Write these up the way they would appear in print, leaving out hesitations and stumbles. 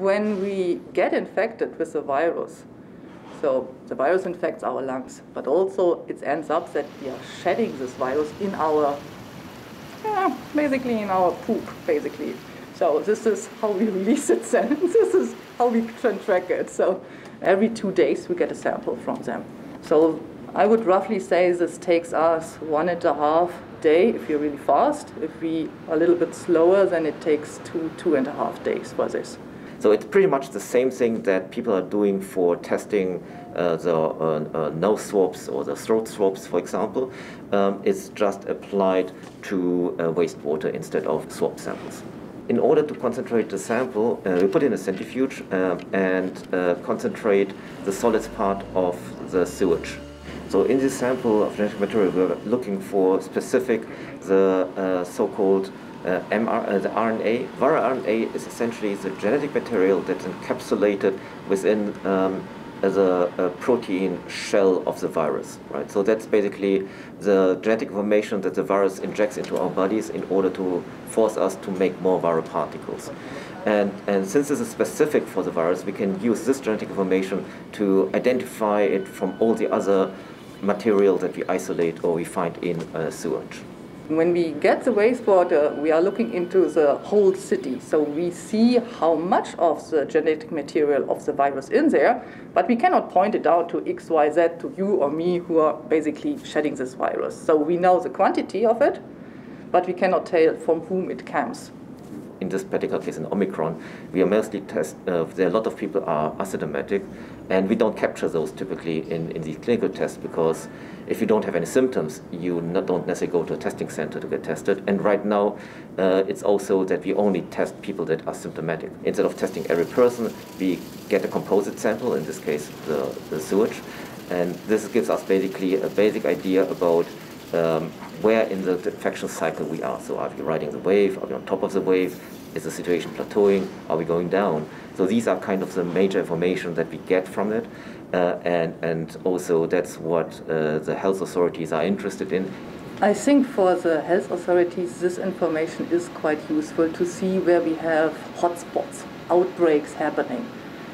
when we get infected with the virus. So the virus infects our lungs, but also it ends up that we are shedding this virus in our, basically in our poop, basically. So this is how we release it then. This is how we can track it. So every 2 days we get a sample from them. So I would roughly say this takes us 1.5 days if you're really fast. If we are a little bit slower, then it takes two and a half days for this. So it's pretty much the same thing that people are doing for testing the nose swabs or the throat swabs, for example. It's just applied to wastewater instead of swab samples. In order to concentrate the sample, we put in a centrifuge and concentrate the solids part of the sewage. So in this sample of genetic material, we're looking for specific, the so-called the RNA. VARA-RNA is essentially the genetic material that's encapsulated within the protein shell of the virus, right? So that's basically the genetic information that the virus injects into our bodies in order to force us to make more viral particles. And since this is specific for the virus, we can use this genetic information to identify it from all the other material that we isolate or we find in sewage. When we get the wastewater, we are looking into the whole city. So we see how much of the genetic material of the virus in there, but we cannot point it out to X, Y, Z, to you or me, who are basically shedding this virus. So we know the quantity of it, but we cannot tell from whom it comes. In this particular case, in Omicron, we are mostly there are a lot of people are asymptomatic, and we don't capture those typically in the clinical tests, because if you don't have any symptoms, you don't necessarily go to a testing center to get tested. And right now, it's also that we only test people that are symptomatic. Instead of testing every person, we get a composite sample, in this case, the sewage. And this gives us basically a basic idea about where in the infection cycle we are. So are we riding the wave? Are we on top of the wave? Is the situation plateauing? Are we going down? So these are kind of the major information that we get from it. And also that's what the health authorities are interested in. I think for the health authorities, this information is quite useful to see where we have hotspots, outbreaks happening.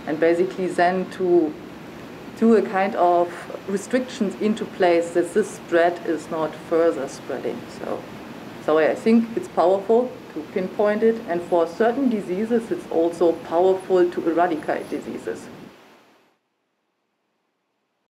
And basically then to do a kind of restrictions into place that this spread is not further spreading. So I think it's powerful to pinpoint it, and for certain diseases it's also powerful to eradicate diseases.